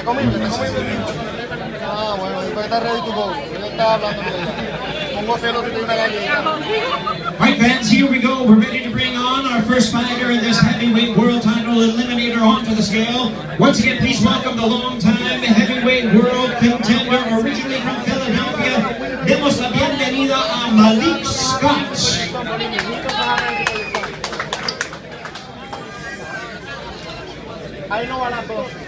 ¿Está comiendo? Ah, bueno, después está ready to go. Yo estaba hablando con él. Pongo celo que tiene una gallina. All right, fans, here we go. We're ready to bring on our first fighter in this heavyweight world title eliminator onto the scale. Once again, please welcome the long-time heavyweight world contender, originally from Philadelphia. Demos la bienvenida a Malik Scott. Ahí no va la cosa.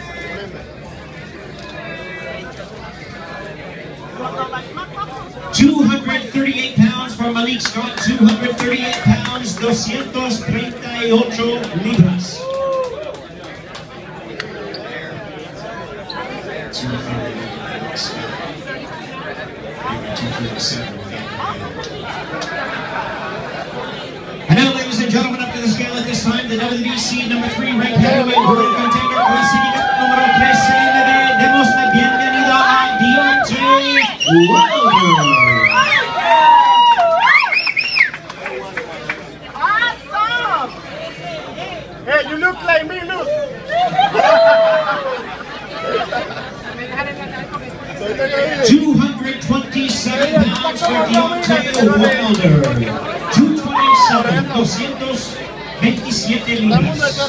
£238 for Malik Scott, 238 pounds, 238 libras. And now, ladies and gentlemen, up to the scale at this time, the WBC number 3 ranked heavyweight world contender con la seguida número 13, demos la bienvenida a Deontay Wilder. Awesome! Hey, you look like me, look! £227 for Deontay Wilder. 227 libras.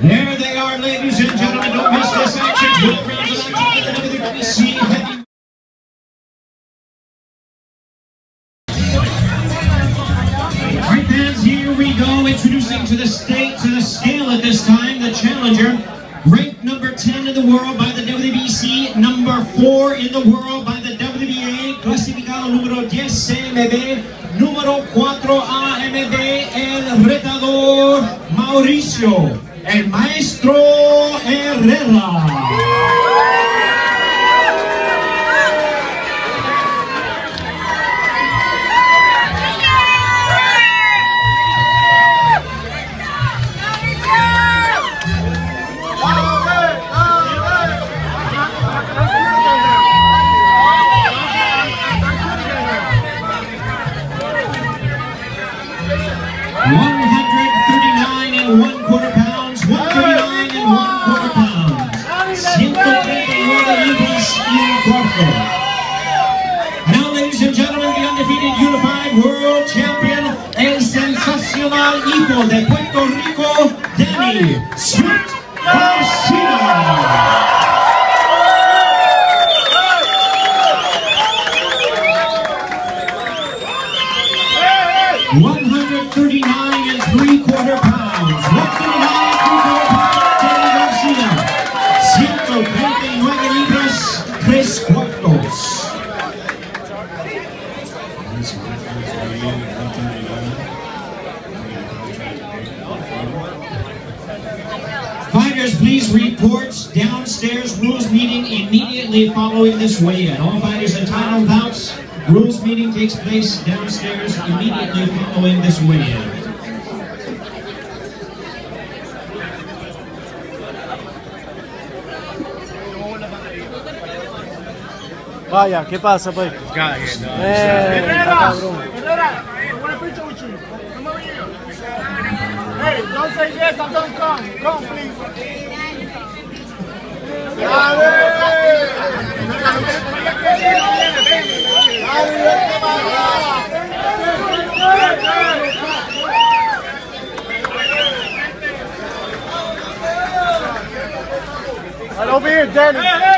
There they are, ladies and gentlemen. Don't miss this action. 12 rounds of action for the WBC heavyweight. All right, fans, here we go. Introducing to the scale at this time, the challenger, ranked number 10 in the world by the WBC, number 4 in the world by the WBA, clasificado número 10 CMB. Número 4 AMD, el retador Mauricio, el maestro Herrera. Now, ladies and gentlemen, the undefeated unified world champion, el sensacional hijo de Puerto Rico, Danny García. Fighters, please report downstairs. Rules meeting immediately following this weigh-in. All fighters entitled bouts. Rules meeting takes place downstairs immediately following this weigh-in. Vaya, ¿qué pasa, pues? Herrera, Herrera, una pizza with you. Come over here. Hey, don't say yes, I don't come. Come, please. Dale. Over here, Danny.